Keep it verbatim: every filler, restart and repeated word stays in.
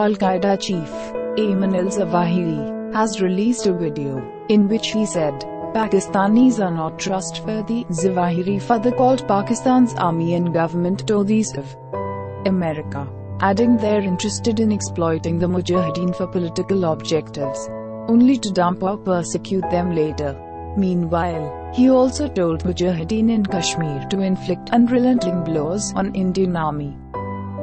Al-Qaeda chief, Ayman al-Zawahiri, has released a video, in which he said, "Pakistanis are not trustworthy." Zawahiri further called Pakistan's army and government toadies of America, adding they're interested in exploiting the Mujahideen for political objectives, only to dump or persecute them later. Meanwhile, he also told Mujahideen in Kashmir to inflict unrelenting blows on Indian army.